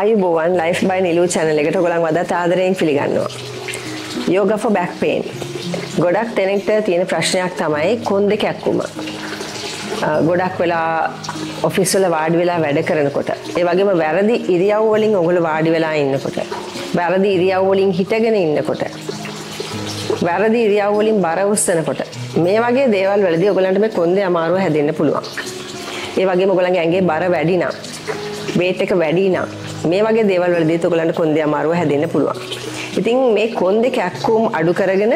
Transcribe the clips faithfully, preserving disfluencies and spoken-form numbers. Ayubowan life by Nilu channel एකට ඔයගලන් වදත් ආදරයෙන් පිළිගන්නවා. Yoga for back pain. ගොඩක් දෙනෙක්ට තියෙන ප්‍රශ්නයක් තමයි කොන්දේ කැක්කුම. ගොඩක් වෙලා ඔෆිස් වල වාඩි වෙලා වැඩ කරනකොට ඒ වගේම වැරදි ඉරියව් වලින් ඔයගොල්ලෝ වාඩි වෙලා ඉන්නකොට වැරදි ඉරියව් වලින් හිටගෙන ඉන්නකොට වැරදි ඉරියව් වලින් බර උස්සනකොට මේ වගේ දේවල් වලදී ඔයගලන්ට මේ කොන්දේ අමාරුව හැදෙන්න පුළුවන්. ඒ වගේම ඔයගලන්ගේ ඇඟේ බර වැඩි නම් weight එක වැඩි නම් මේ වගේ දේවල් වලදීත් ඔයගලන්ට කොන්දේ අමාරුව හැදෙන්න පුළුවන්. ඉතින් මේ කොන්දේ කැක්කුම් අඩු කරගෙන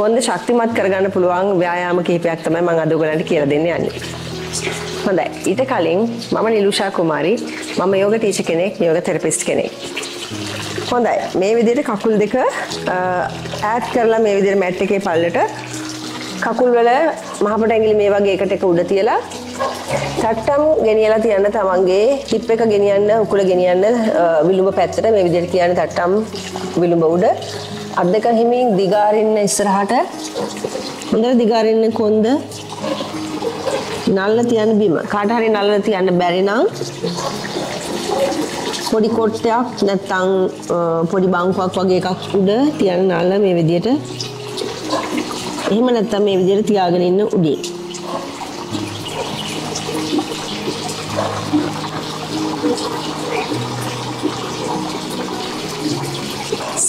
කොන්දේ ශක්තිමත් කරගන්න පුළුවන් ව්‍යායාම කිහිපයක් තමයි මම අද ඔයගලන්ට කියලා දෙන්න යන්නේ. හොඳයි. ඊට කලින් මම නිලුෂා කුමාරි. මම යෝග ටීචර් කෙනෙක්, යෝග තෙරපිස්ට් කෙනෙක්. හොඳයි. මේ විදිහට කකුල් දෙක ඈඩ් කරලා මේ විදිහට මැට් එකේ පල්ලට කකුල් වල මහපට ඇඟිලි මේ වගේ එකට එක උඩ තියලා තට්ටම් ගෙනියලා තියන්න තමන්ගේ හිප් එක ගෙනියන්න උකුල ගෙනියන්න විලුඹ පැත්තට මේ විදිහට කියන්නේ තට්ටම් විලුඹ උඩ අත් දෙක හිමින් දිගාරින්න ඉස්සරහට හොඳට දිගාරින්න කොන්ද नल्ला तियान बीमा काटा हरे नल्ला तियान बैरी ना पौड़ी कोट्या न तंग पौड़ी बांग फाक फाक एक आख उड़ा तियान नल्ला में विद्यत हिमन तम में विद्यत तियागने इन्ने उड़ी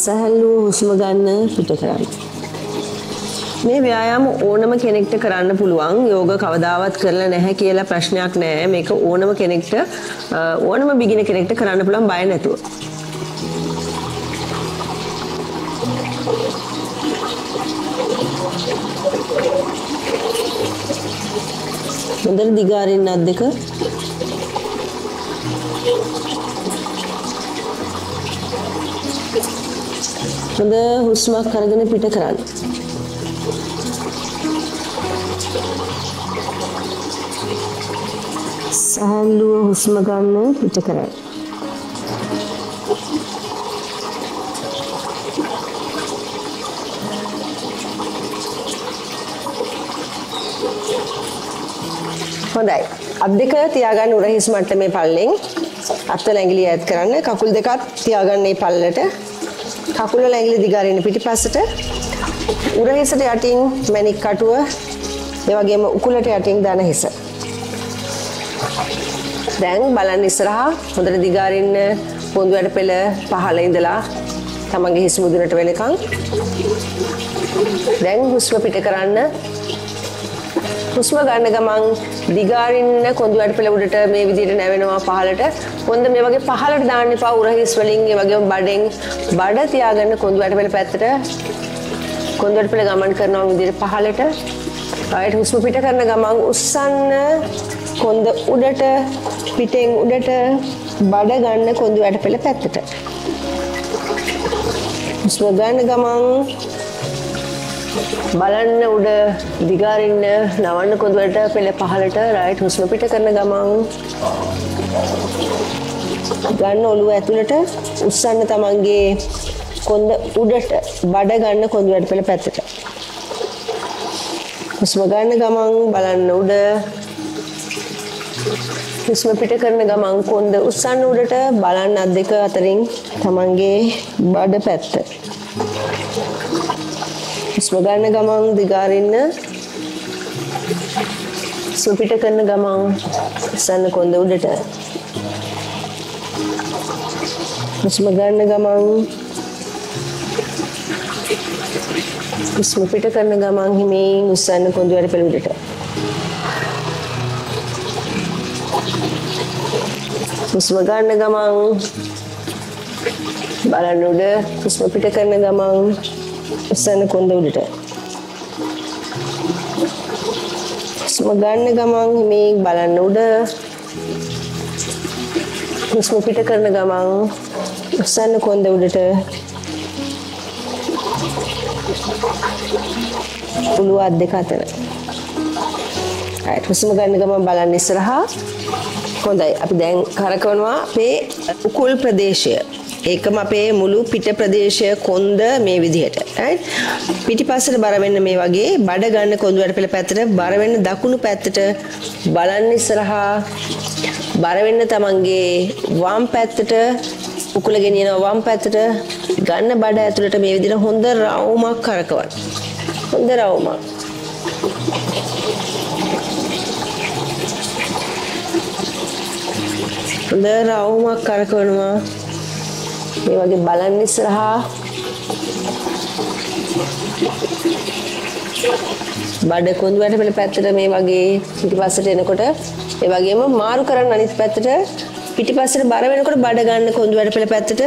सहलू हुस्मगाने पिटे कराने මේ ව්‍යායාම ඕනම කෙනෙක්ට කරන්න පුළුවන් යෝග කවදාවත් කරලා නැහැ කියලා ප්‍රශ්නයක් නැහැ මේක ඕනම කෙනෙක්ට ඕනම බිගිනර් කෙනෙක්ට කරන්න පුළුවන් බය නැතුව. හොඳට දිගාරින්න අත් දෙක හොඳ හුස්මක් අරගෙන පිට කරන්න. सहलू हुस्म करने पिट कराए හොඳයි. අත් දෙක තියාගන්න උර හිස් මට්ටමේ පල්ලෙන් අත්වල ඇඟිලි ඈත් කරන්න කකුල් දෙකත් තියාගන්න මේ පල්ලට කකුල් වල ඇඟිලි දිගාරින්න පිටිපස්සට උර හිසට යටින් මැණික් කටුව ඒ වගේම උකුලට යටින් දන හිස දැන් බලන්න ඉස්සරහා හොඳට දිගාරින්න පොඳු වැඩ පෙළ පහළ ඉඳලා තමන්ගේ හිස් මුදුනට වෙනකන් දැන් හුස්ම පිට කරන්න හුස්ම ගන්න ගමන් දිගාරින්න කොඳු වැඩ පෙළ උඩට මේ විදිහට නැවෙනවා පහළට කොන්ද මේ වගේ පහළට දාන්න එපා උර හිස් වලින් ඒ වගේම බඩෙන් බඩ තියාගන්න කොඳු වැඩ පෙළ පැත්තට කොඳු වැඩ පෙළ ගමන් කරනවා විදිහට පහළට ආයෙත් හුස්ම පිට කරන ගමන් උස්සන්න කොන්ද උඩට පිටෙන් උඩට බඩ ගන්න කොඳු වැට පෙළ පැත්තට හුස්ම ගන්න ගමන් බලන්න උඩ දිගාරින්න නවන්න කොඳු වැට පෙළ පහළට රයිට් හුස්ම පිට කරන ගමන් ගන්න ඔළුව ඇතුළට උස්සන්න තමන්ගේ කොන්ද උඩට බඩ ගන්න කොඳු වැට පෙළ පැත්තට හුස්ම ගන්න ගමන් බලන්න උඩ හුස්ම පිට කරන ගමන් කොන්ද උස්සන්න උඩට බලන්න අත් දෙක අතරින් තමන්ගේ බඩ පැත්ත. හුස්ම ගන්න ගමන් දිගාරින්න හුස්ම පිට කරන ගමන් උස්සන්න කොන්ද උඩට. හුස්ම ගන්න ගමන් හුස්ම පිට කරන ගමන් හිමින් උස්සන්න කොන්ද වල පෙළ උඩට. හුස්ම ගන්න ගමන් බලන්න උඩ හුස්ම පිට කරන ගමන් උස්සන කොන්ද උඩට හුස්ම ගන්න ගමන් හිමින් බලන්න උඩ හුස්ම පිට කරන ගමන් උස්සන කොන්ද උඩට උළු අත් දෙක අතර හුස්ම ගන්න ගමන් බලන්න ඉස්සරහා හොඳයි. අපි දැන් කරකවනවා අපේ උකුල් ප්‍රදේශය. ඒකම අපේ මුළු පිට ප්‍රදේශය කොන්ද මේ විදිහට. right පිටිපස්සට බර වෙන්න මේ වගේ බඩ ගන්න කොඳු වල පෙළ පැත්තට බර වෙන්න දකුණු පැත්තට බලන්න ඉස්සරහා බර වෙන්න තමන්ගේ වම් පැත්තට උකුල ගෙනියනවා වම් පැත්තට ගන්න බඩ ඇතුළට මේ විදිහට හොඳ රවුමක් කරකවන්න. හොඳ රවුමක්. හොඳ රවුමක් කරකවනවා. මේ වගේ බලන්න ඉස්සරහා බඩ කොඳු වලට මෙල පැත්තට මේ වගේ පිටිපස්සට එනකොට ඒ වගේම මාරු කරන්න අනිත් පැත්තට පිටිපස්සට බර වෙනකොට බඩ ගන්න කොඳු වලට මෙල පැත්තට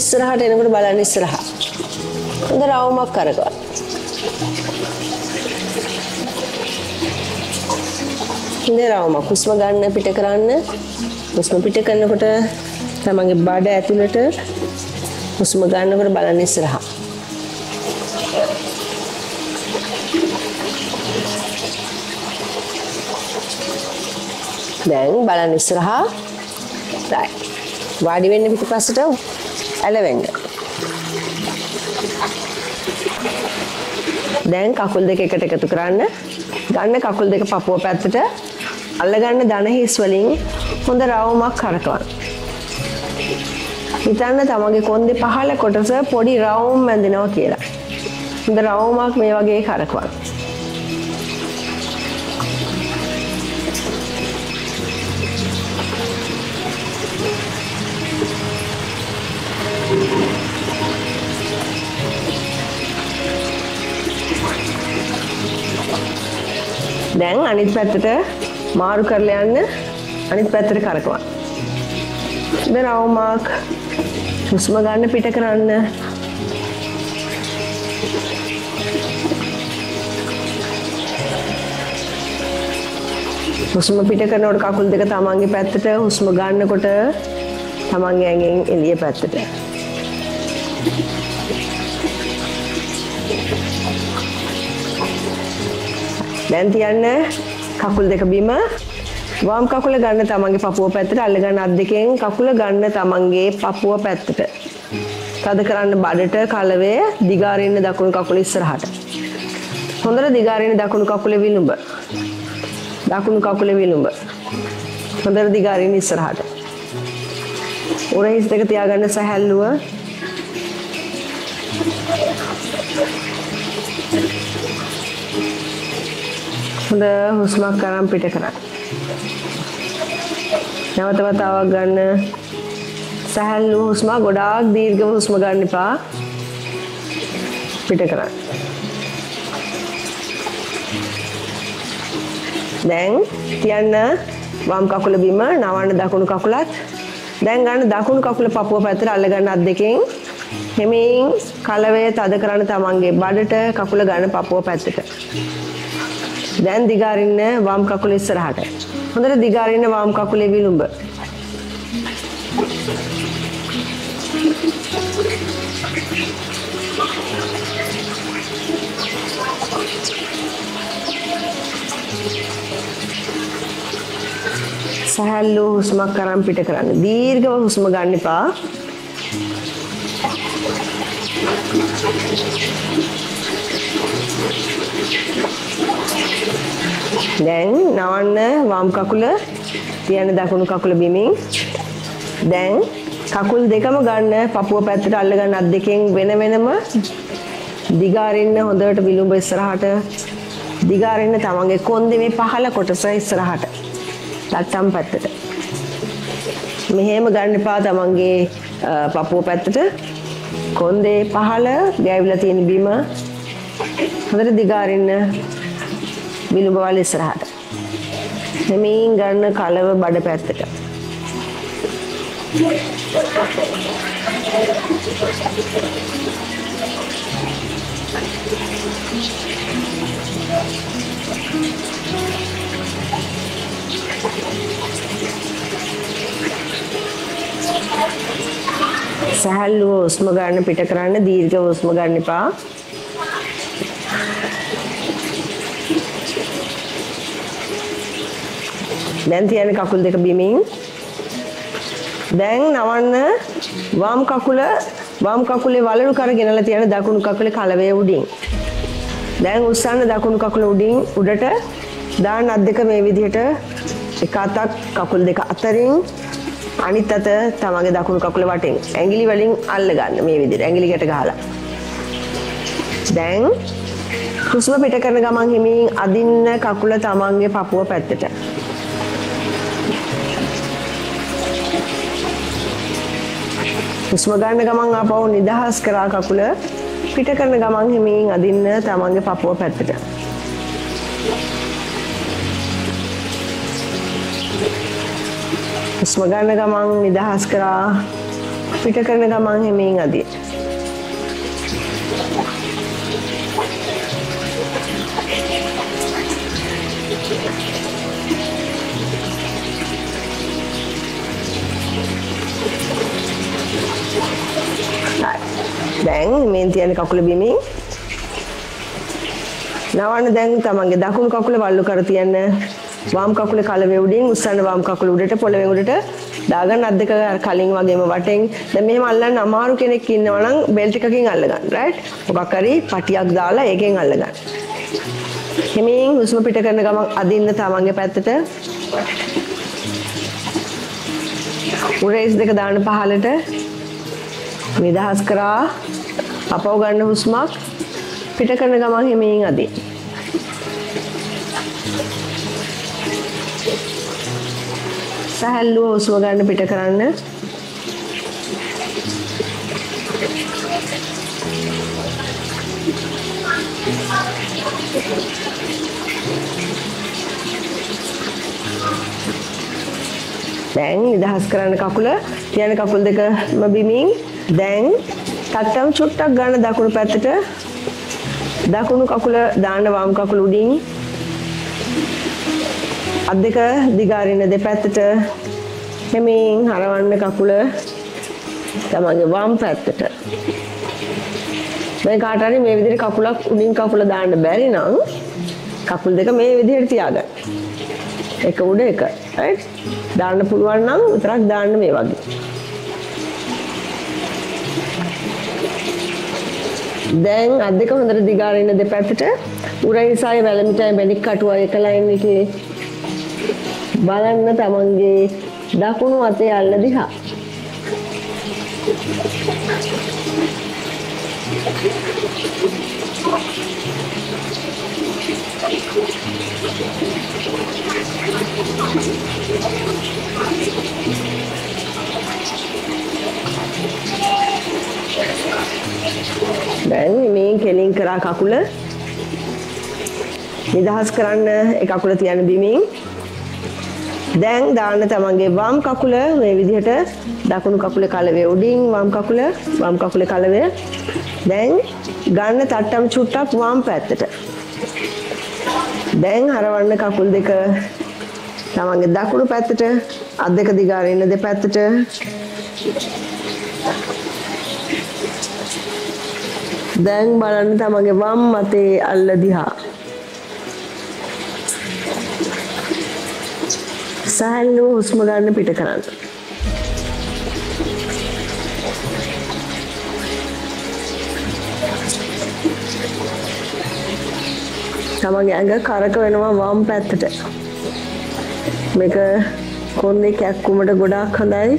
ඉස්සරහට එනකොට බලන්න ඉස්සරහා හොඳ රවුමක් කරගන්න. හොඳ රවුමක් හුස්ම ගන්න පිට කරන්න හුස්ම පිට කරනකොට තමන්ගේ බඩ ඇතුළට හුස්ම ගන්නකොට බලන්න ඉස්සරහා. දැන් බලන්න ඉස්සරහා right වාඩි වෙන්න පිටිපස්සට ඇලවෙන්න. දැන් කකුල් දෙක එකට එකතු කරන්න. ගන්න කකුල් දෙක පපුව පැත්තට අල්ලගන්න දන හිස් වලින් හොඳ රවුමක් කරකවන්න. හිතන්න තමන්ගේ කොන්දේ පහළ කොටස පොඩි රවුම් බැඳෙනවා කියලා. හොඳ රවුමක් මේ වගේ කරකවන්න. දැන් අනිත් පැත්තට මාරු කරලා යන්න අනිත් පැත්තට කරකවන්න. දැන් රවුමක් හුස්ම ගන්න පිට කරන්න. හුස්ම පිට කරනකොට කකුල් දෙක තමන්ගේ පැත්තට හුස්ම ගන්නකොට තමන්ගේ ඇඟෙන් එළිය පැත්තට. දැන් තියන්න කකුල් දෙක බිම වම් කකුල ගන්න තමන්ගේ පපුව පැත්තට අල්ල ගන්න අත් දෙකෙන් කකුල ගන්න තමන්ගේ පපුව පැත්තට තද කරන්න බඩට කලවය දිගාරින්න දකුණු කකුල ඉස්සරහට හොඳට දිගාරින්න දකුණු කකුලේ විලුඹ දකුණු කකුලේ විලුඹ හොඳට දිගාරින්න ඉස්සරහට උරහිස් දෙක තියාගන්න සැහැල්ලුව. හොඳ හුස්මක් කරන් පිට කරන්න. නැවත වතාවක් ගන්න. සැහැල්ලු හුස්ම ගොඩාක් දීර්ඝව හුස්ම ගන්න එපා. පිට කරන්න. දැන් තියන්න වම් කකුල බිම නවන්න දකුණු කකුලත්. දැන් ගන්න දකුණු කකුල පපුව පැත්තට අල්ල ගන්න අත් දෙකෙන් හෙමින් කලවය තද කරන්න තමන්ගේ බඩට කකුල ගන්න පපුව පැත්තට. දැන් දිගාරින්න වම් කකුල ඉස්සරහට. හොඳට දිගාරින්න වම් කකුලේ විලුඹ. සහල්ලු හුස්ම කරන් පිට කරන්න. දීර්ඝව හුස්ම ගන්න එපා. දැන් නවන්න වම් කකුල තියන දකුණු කකුල බිමින්. දැන් කකුල් දෙකම ගන්න පපුව පැත්තට අල්ල ගන්න අත් දෙකෙන් වෙන වෙනම දිගාරින්න හොඳට විලුඹ ඉස්සරහට දිගාරින්න තමන්ගේ කොන්දේ මේ පහළ කොටස ඉස්සරහට තට්ටම් පැත්තට මෙහෙම ගන්න එපා තමන්ගේ පපුව පැත්තට කොන්දේ පහළ ගෑවිලා තියෙන බිම හොඳට දිගාරින්න විලුඹ වල ඉස්සරහට. මෙමින් ගන්න කලව බඩ පැත්තට. සහල්ව හුස්ම ගන්න පිට කරන්න දීර්ඝව හුස්ම ගන්න එපා. දැන් තියන්න කකුල් දෙක බිමින්. දැන් නවන්න වම් කකුල වම් කකුලේ වලලු කරගෙනලා තියන දකුණු කකුලේ කලවය උඩින්. දැන් උස්සන්න දකුණු කකුල උඩින් උඩට දාන්න අත් දෙක මේ විදිහට काताक काकुल देखा अतरिंग आनी तत तमागे दाखुन काकुले वाटिंग एंगली वालिंग आल्लगान में विदिर एंगली के टकाला दें कुसुम पेट करने का मांग हिमिंग आदिन काकुले तमागे पापुआ पैते टा कुसुम गाने का मांग आप आओ निदाहस करा काकुले पेट करने का मांग हिमिंग आदिन तमागे पापुआ पैते टा හුස්ම ගන්න ගමන් නිදහස් කරා පිට කරන ගමන් හැමින් අදිය දැන් මේ තියෙන කකුල බිමින් නවන්න දැන් තමන්ගේ දකුණු කකුල වල්ලු කර තියන්න वाम काकुले काले वेवडिंग उस्तान वाम काकुले उड़े टे पौले वेवड़े टे दागन आधे का कालिंग वागे में बाटेंग द में मालना नमारु के ने किन्ने वालंग बेल्ट का किंग आलगान राइट वो करी पाटिया दाला एक किंग आलगान हिमिंग उसमें पिटे करने का मांग आदिन ने तामांगे पैते टे उड़े इस देख दान पहाले टे निदाहस करा आपाओ गाने उसमाक पिटे करने का मांग हिमिंग आदि सहलू उसमें गाने पिटे कराने देंग इधर हस्कराने काकुले याने काकुल देखा मबीमिंग देंग तात्तम छोटा गाने दाकुनु पैते टे दाकुनु काकुले दाने वाम काकुलु डिंग अधेका दिगारी ने दे पैते टे हमें हरावान ने काकुले तमागे वाम पैते टे मैं काटारी में विधेर काकुला उन्हीं काकुला दांड बैरी ना काकुल देखा मैं विधेर त्यागा एक उड़े एक राइट दांड पुलवार ना उतराक दांड में वागी दें अधेका उन्हें दिगारी ने दे पैते टे उराई साये वाले मिठाई बैनी कटवा एक लाइन निके බලන්න තමන්ගේ දකුණු අතේ අල්ල දිහා දැන් මේ කෙලින් කරා කකුල නිදහස් කරන්න ඒ කකුල තියන්න බිමින් दें दाने तमांगे वाम काकुले में विधि हटे दाकुनु काकुले काले वे उड़ींग वाम काकुले वाम काकुले काले वे दें गाने ताट्टम छुट्टा वाम पैते टे दें हरावाने काकुल देखा तमांगे दाकुनु पैते टे आधे का दिगारी ने दे पैते टे दें बालाने तमांगे वाम मते अल्लदिहा साहलू उसमें गाने पीटे कराना हमारे अंगर कारक वेनुमा वाम पैते टे मेरे कौन ने क्या कुमड़े गुड़ा खंडाई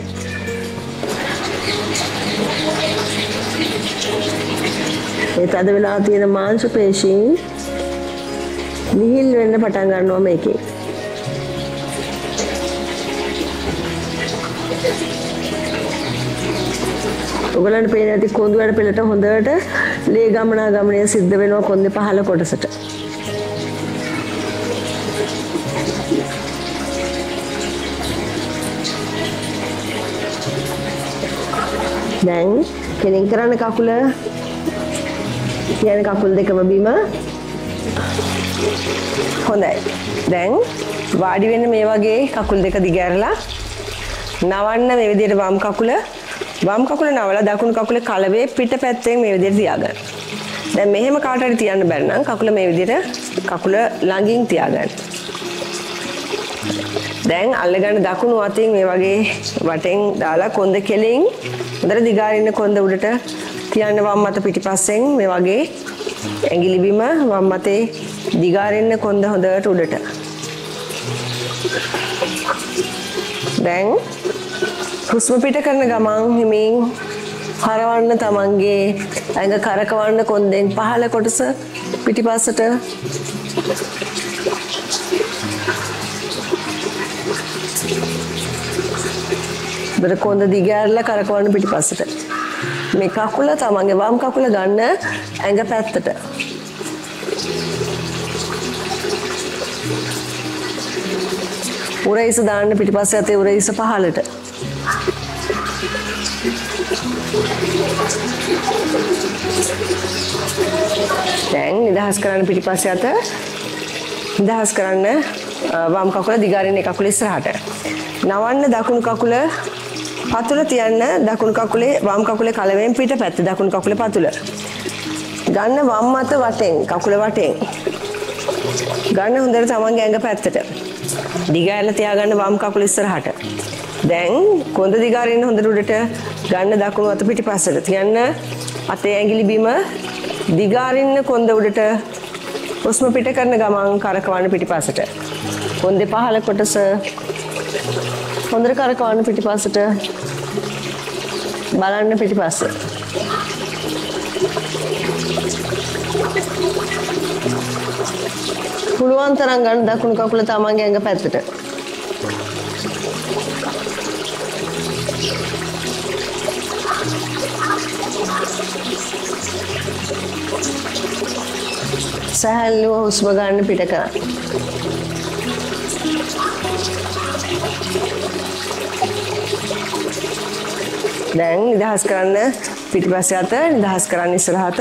ये तादेव लाती है ना मांस पेशी नील वेने पटांगर नो मेकी उगलन पे ना ती कोंडुआर पे लटा होंडा लटा ले गमना गमने सिद्ध वेनो कोंडे पहाड़ कोटा सटा दें केलिंग कराने काकुले याने काकुल देखा मबीमा होंडा दें वाड़ी वेने मेवा गे काकुल देखा दिगेरला नावान्ना मेवे देर वाम काकुले वाम काकुले नावला दाकुन काकुले कालवे पीटे पैते मेरे देर त्यागर दे मेहम काटरी त्यान बैरना काकुले मेरे देरे काकुले लांगिंग त्यागर दें अलगन दाकुन वातिंग मेवागे वाटिंग दाला कोंडे केलिंग उधर दिगारी ने कोंडे उड़ेटा त्यान वाम माता पीटी पासिंग मेवागे एंगिली बीमा वाम माते दिगारी ने कोंडे होंदर उड़ेटा දැන් හුස්ම පිට කරන ගමන් හිමින් හරවන්න තමන්ගේ ඇඟ කරකවන්න කොන්දෙන් පහළ කොටස පිටිපස්සට බර කොන්ද දිගහැරලා කරකවන්න පිටිපස්සට මේ කකුල තමන්ගේ වම් කකුල ගන්න ඇඟ පැත්තට උරහිස දාන්න පිටිපස්සේ අතේ උරහිස පහළට දැන් නිදහස් කරන්න පිටිපස්සේ අත නිදහස් කරන්න වම් කකුල දිගාරින්න එක කකුල ඉස්සරහට නවන්න දකුණු කකුල पतुल तीन दकुण ककुले वाम ककुले कलवे पीठ पेत दकुण ककुले पतुल गन्न वाम मत वटे ककुले वटे गन्न हुंदर तमंगे अंग पेत्तट दिगायला त्यागन्न वाम ककुले ඉස්සරහට දැන් කොඳ දිගාරින්න හොඳට උඩට ගන්න දකුණු අත පිටිපස්සට තියන්න අතේ ඇඟිලි බිම දිගාරින්න කොඳ උඩට හුස්ම පිට කරන ගමන් කරකවන්න පිටිපස්සට කොන්දේ පහළ කොටස හොඳට කරකවන්න පිටිපස්සට බලන්න පිටිපස්ස පුළුවන් තරම් ගන්න දකුණු කකුල තමන්ගේ ඇඟ පැත්තට සහල්ව හුස්ම ගන්න පිට කරා දැන් නිදහස් කරන්න පිටිපස්සේ අත නිදහස් කරන්න ඉස්සරහට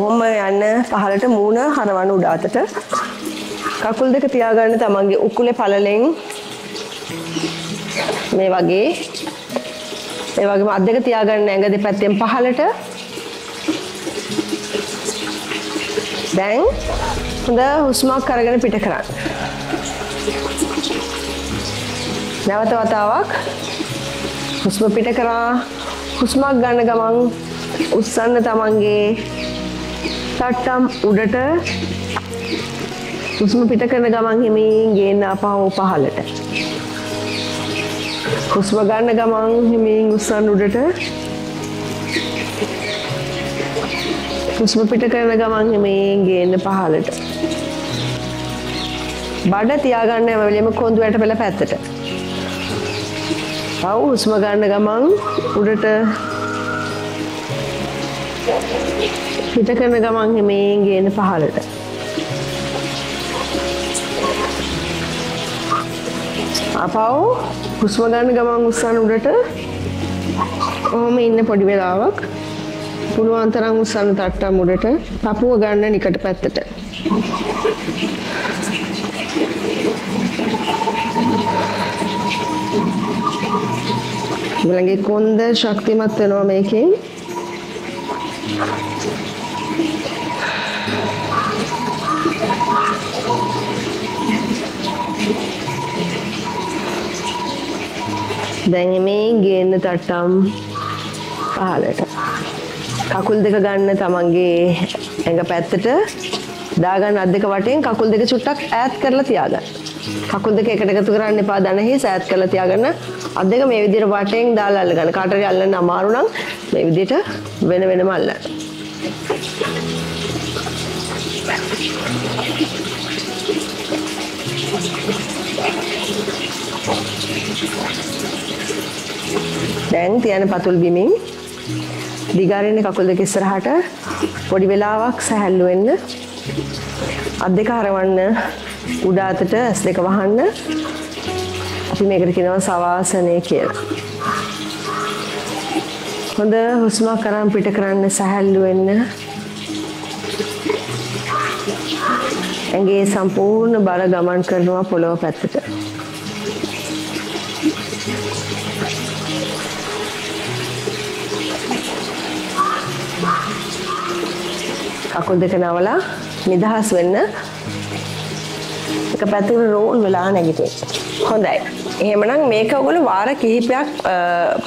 ඔහොම යන්න පහළට මූණ හරවන උඩ අතට කකුල් දෙක තියාගන්න තමන්ගේ උකුලේ පළලෙන් මේ වගේ ඒ වගේම අත් දෙක තියාගන්න ඇඟ දෙපැත්තෙන් පහළට දැන් හොඳ හුස්මක් අරගෙන පිට කරන්න නැවත වතාවක් හුස්ම පිට කරා හුස්මක් ගන්න ගමන් උස්සන්න තමන්ගේ තට්ටම් උඩට හුස්ම පිට කරන ගමන් හිමින් ගේන්න ආපහු පහළට හුස්ම ගන්න ගමන් හිමින් උස්සන්න උඩට හුස්ම පිට කරන ගමන් හිමින් ගේන්න පහළට බඩ තියාගන්න හැම වෙලෙම කොඳු වැට පෙළ පැත්තට ආව හුස්ම ගන්න ගමන් උඩට පිට කරන ගමන් හිමෙන් ගේන පහළට ආපහු හුස්ම ගන්න ගමන් උස්සන උඩට ඔහොම ඉන්න පොඩි වෙලාවක් පුළුවන් තරම් උස්සන තට්ටම් උඩට පපුව ගන්න නිකට පැත්තට බලංගේ කොන්ද ශක්තිමත් වෙනවා මේකෙන් දැන් මේ ගේන්න තට්ටම් පහලට කකුල් දෙක ගන්න තමන්ගේ ඇඟ පැත්තට දාගන්න අත් දෙක වටෙන් කකුල් දෙක චුට්ටක් ඈත් කරලා තියාගන්න කකුල් දෙක එකට එකතු කරන්න එපා දණහේ සෑත් කරලා තියාගන්න අත් දෙක මේ විදිහට වටෙන් දාලා අල්ල ගන්න කාටරි අල්ලන්න අමාරු නම් මේ විදිහට වෙන වෙනම අල්ලන්න දැන් තියන පතුල් බිමින් දිගාරින්න කකුල් දෙක ඉස්සරහට පොඩි වෙලාවක් සැහැල්ලු වෙන්න අත් දෙක හරවන්න උඩ අතට ඇස් දෙක වහන්න අපි මේකට කියනවා සවාසනය කියලා. හොඳ හුස්ම කරන් පිට කරන්න සහැල්ලු වෙන්න. ඇඟේ සම්පූර්ණ බර ගමන් කරනවා පොළොව පැත්තට. කකුල් දෙක නවලා නිදහස් වෙන්න. පැත්තකට රෝල් වෙලා නැගිටින්න. හොඳයි. එහෙමනම් මේක ඔයගොල්ලෝ වාර කිහිපයක්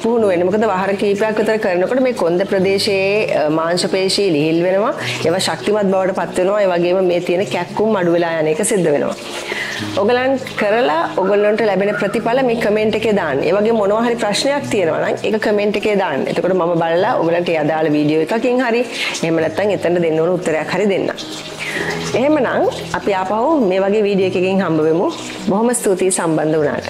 පුහුණු වෙන්න. මොකද වාර කිහිපයක් විතර කරනකොට මේ කොන්ද ප්‍රදේශයේ මාංශ පේශී ලිහිල් වෙනවා. ඒවා ශක්තිමත් බවට පත් වෙනවා. ඒ වගේම මේ තියෙන කැක්කුම් අඩු වෙලා යන එක සිද්ධ වෙනවා. ඔයගලන් කරලා ඔයගලන්ට ලැබෙන ප්‍රතිඵල මේ කමෙන්ට් එකේ දාන්න. ඒ වගේ මොනවා හරි ප්‍රශ්නයක් තියෙනවා නම් ඒක කමෙන්ට් එකේ දාන්න. එතකොට මම බලලා ඔයගලන්ට ඒ අදාළ වීඩියෝ එකකින් හරි එහෙම නැත්නම් එතන දෙන්න ඕන උත්තරයක් හරි දෙන්න. එහෙමනම් අපි ආපහු මේ වගේ වීඩියෝ එකකින් හම්බ වෙමු. බොහොම ස්තුතියි සම්බන්ධ වුණාට.